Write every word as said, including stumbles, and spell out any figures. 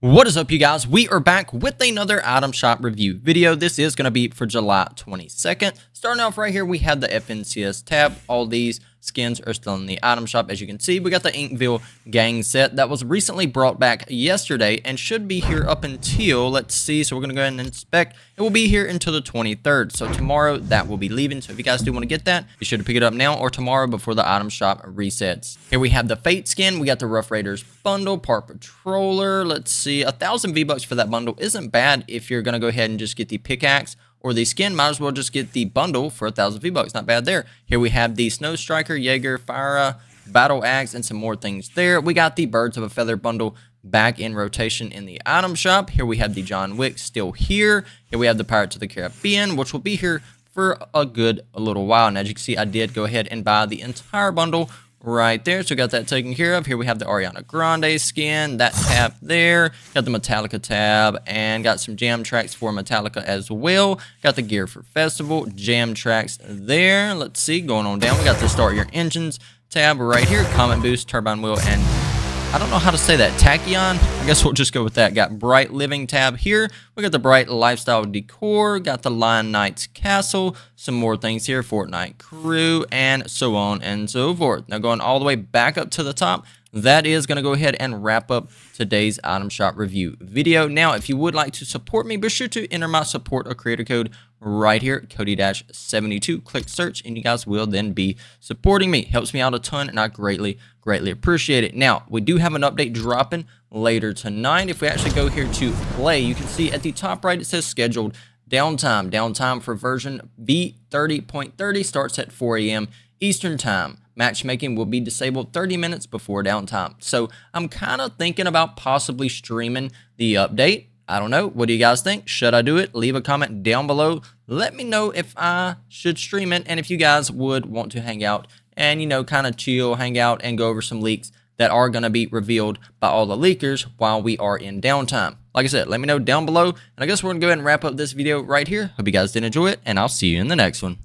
What is up, you guys? We are back with another item shop review video. This is going to be for July twenty-second. Starting off right here, we have the F N C S tab. All these skins are still in the item shop. As you can see, we got the Inkville Gang set that was recently brought back yesterday and should be here up until, let's see, so we're going to go ahead and inspect. It will be here until the twenty-third, so tomorrow that will be leaving. So if you guys do want to get that, be sure to pick it up now or tomorrow before the item shop resets. Here we have the Fate skin. We got the Rough Raiders bundle, Park Patroller. Let's see, a thousand V-Bucks for that bundle isn't bad. If you're going to go ahead and just get the pickaxe or the skin, might as well just get the bundle for a thousand V-Bucks. Not bad there. Here we have the Snow Striker, Jaeger, Fyra, Battle Axe, and some more things there. We got the Birds of a Feather bundle back in rotation in the item shop. Here we have the John Wick still here. Here we have the Pirates of the Caribbean, which will be here for a good little while. And as you can see, I did go ahead and buy the entire bundle right there, so we got that taken care of. Here we have the Ariana Grande skin, that tab there. Got the Metallica tab and got some jam tracks for Metallica as well. Got the gear for festival, jam tracks there. Let's see, going on down, we got the start your engines tab right here. Comment boost, turbine wheel, and I don't know how to say that, Tachyon, I guess we'll just go with that. Got Bright Living tab here. We got the Bright Lifestyle decor, got the Lion Knights Castle, some more things here, Fortnite Crew, and so on and so forth. Now going all the way back up to the top, that is going to go ahead and wrap up today's item shop review video. Now, if you would like to support me, be sure to enter my support or creator code right here, Cody seventy-two. Click search, and you guys will then be supporting me. Helps me out a ton, and I greatly, greatly appreciate it. Now, we do have an update dropping later tonight. If we actually go here to play, you can see at the top right, it says scheduled downtime. Downtime for version B thirty point thirty starts at four A M Eastern time. Matchmaking will be disabled thirty minutes before downtime. So I'm kind of thinking about possibly streaming the update. I don't know. What do you guys think? Should I do it? Leave a comment down below. Let me know if I should stream it and if you guys would want to hang out and, you know, kind of chill, hang out, and go over some leaks that are going to be revealed by all the leakers while we are in downtime. Like I said, let me know down below. And I guess we're going to go ahead and wrap up this video right here. Hope you guys did enjoy it, and I'll see you in the next one.